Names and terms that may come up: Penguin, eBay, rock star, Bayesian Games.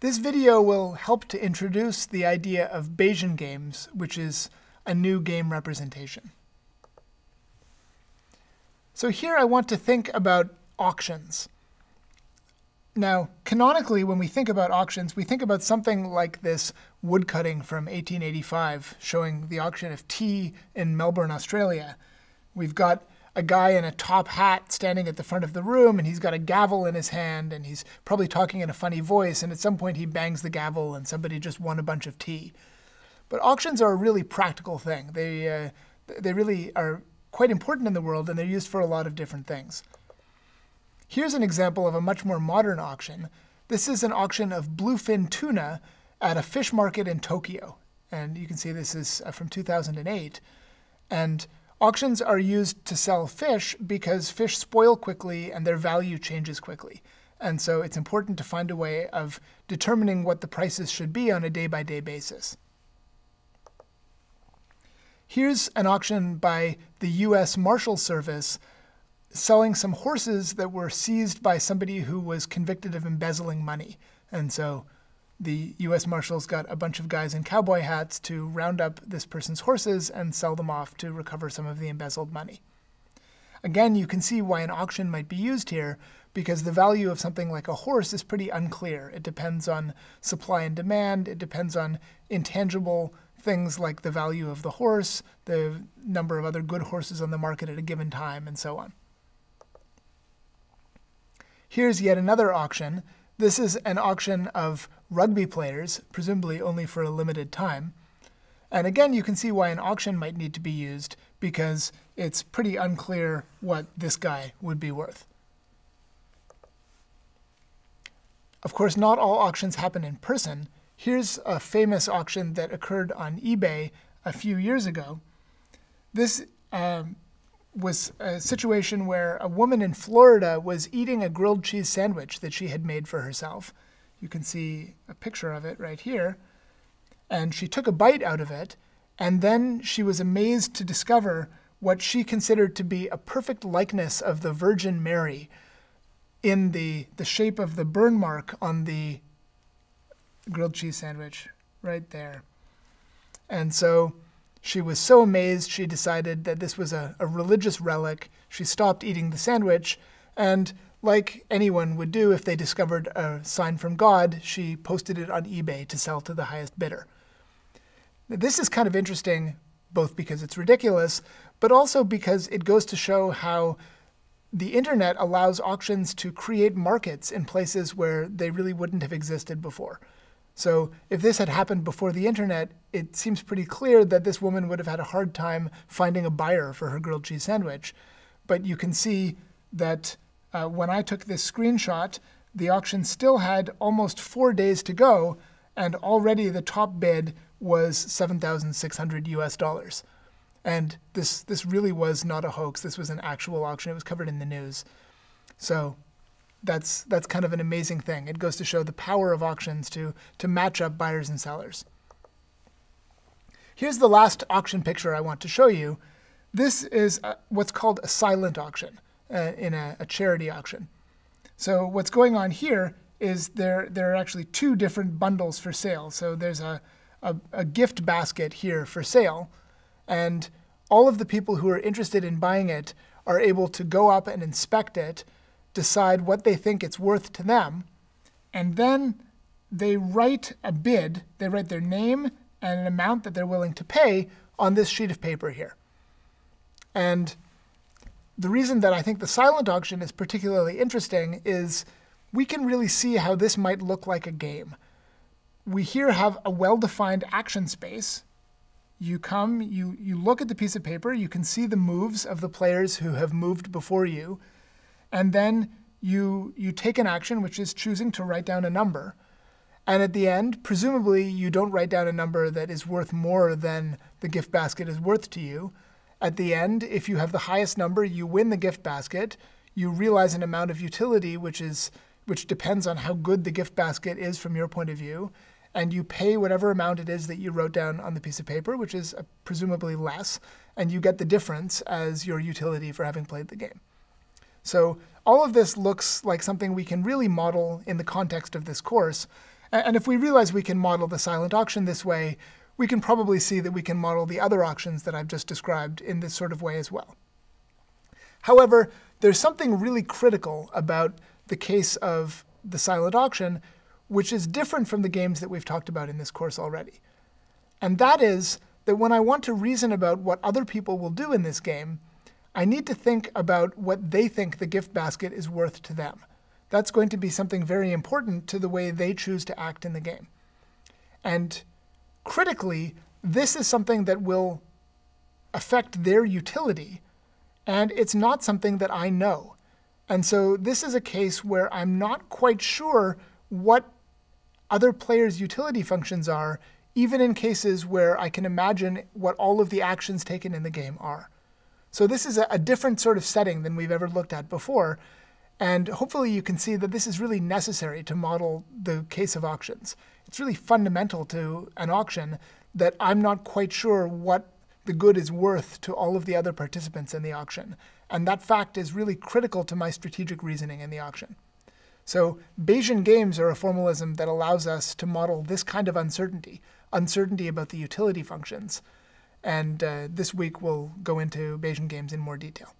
This video will help to introduce the idea of Bayesian games, which is a new game representation. So here I want to think about auctions. Now, canonically, when we think about auctions, we think about something like this woodcutting from 1885 showing the auction of tea in Melbourne, Australia. We've got a guy in a top hat standing at the front of the room, and he's got a gavel in his hand, and he's probably talking in a funny voice, and at some point he bangs the gavel, and somebody just won a bunch of tea. But auctions are a really practical thing. They really are quite important in the world, and they're used for a lot of different things. Here's an example of a much more modern auction. This is an auction of bluefin tuna at a fish market in Tokyo. And you can see this is from 2008. And auctions are used to sell fish because fish spoil quickly and their value changes quickly. And so it's important to find a way of determining what the prices should be on a day-by-day basis. Here's an auction by the U.S. Marshals Service selling some horses that were seized by somebody who was convicted of embezzling money. And so the U.S. Marshals got a bunch of guys in cowboy hats to round up this person's horses and sell them off to recover some of the embezzled money. Again, you can see why an auction might be used here, because the value of something like a horse is pretty unclear. It depends on supply and demand. It depends on intangible things like the value of the horse, the number of other good horses on the market at a given time, and so on. Here's yet another auction. This is an auction of rugby players, presumably only for a limited time. And again, you can see why an auction might need to be used, because it's pretty unclear what this guy would be worth. Of course, not all auctions happen in person. Here's a famous auction that occurred on eBay a few years ago. This was a situation where a woman in Florida was eating a grilled cheese sandwich that she had made for herself. You can see a picture of it right here. And she took a bite out of it, and then she was amazed to discover what she considered to be a perfect likeness of the Virgin Mary in the shape of the burn mark on the grilled cheese sandwich right there. And so she was so amazed, she decided that this was a religious relic. She stopped eating the sandwich, and like anyone would do if they discovered a sign from God, she posted it on eBay to sell to the highest bidder. Now, this is kind of interesting, both because it's ridiculous, but also because it goes to show how the internet allows auctions to create markets in places where they really wouldn't have existed before. So if this had happened before the internet, it seems pretty clear that this woman would have had a hard time finding a buyer for her grilled cheese sandwich. But you can see that when I took this screenshot, the auction still had almost 4 days to go, and already the top bid was $7,600 US. And this really was not a hoax. This was an actual auction. It was covered in the news. So that's kind of an amazing thing. It goes to show the power of auctions to match up buyers and sellers. Here's the last auction picture I want to show you. This is what's called a silent auction in a charity auction. So what's going on here is there are actually two different bundles for sale. So there's a gift basket here for sale, and all of the people who are interested in buying it are able to go up and inspect it, decide what they think it's worth to them, and then they write a bid. They write their name and an amount that they're willing to pay on this sheet of paper here. And the reason that I think the silent auction is particularly interesting is we can really see how this might look like a game. We here have a well-defined action space. You come, you look at the piece of paper, you can see the moves of the players who have moved before you, and then you take an action, which is choosing to write down a number. And at the end, presumably, you don't write down a number that is worth more than the gift basket is worth to you. At the end, if you have the highest number, you win the gift basket. You realize an amount of utility, which depends on how good the gift basket is from your point of view. And you pay whatever amount it is that you wrote down on the piece of paper, which is presumably less, and you get the difference as your utility for having played the game. So all of this looks like something we can really model in the context of this course, And if we realize we can model the silent auction this way, we can probably see that we can model the other auctions that I've just described in this sort of way as well. However, there's something really critical about the case of the silent auction, which is different from the games that we've talked about in this course already. And that is that when I want to reason about what other people will do in this game, I need to think about what they think the gift basket is worth to them. That's going to be something very important to the way they choose to act in the game. And critically, this is something that will affect their utility, and it's not something that I know. And so this is a case where I'm not quite sure what other players' utility functions are, even in cases where I can imagine what all of the actions taken in the game are. So this is a different sort of setting than we've ever looked at before. And hopefully you can see that this is really necessary to model the case of auctions. It's really fundamental to an auction that I'm not quite sure what the good is worth to all of the other participants in the auction. And that fact is really critical to my strategic reasoning in the auction. So Bayesian games are a formalism that allows us to model this kind of uncertainty about the utility functions. And this week we'll go into Bayesian games in more detail.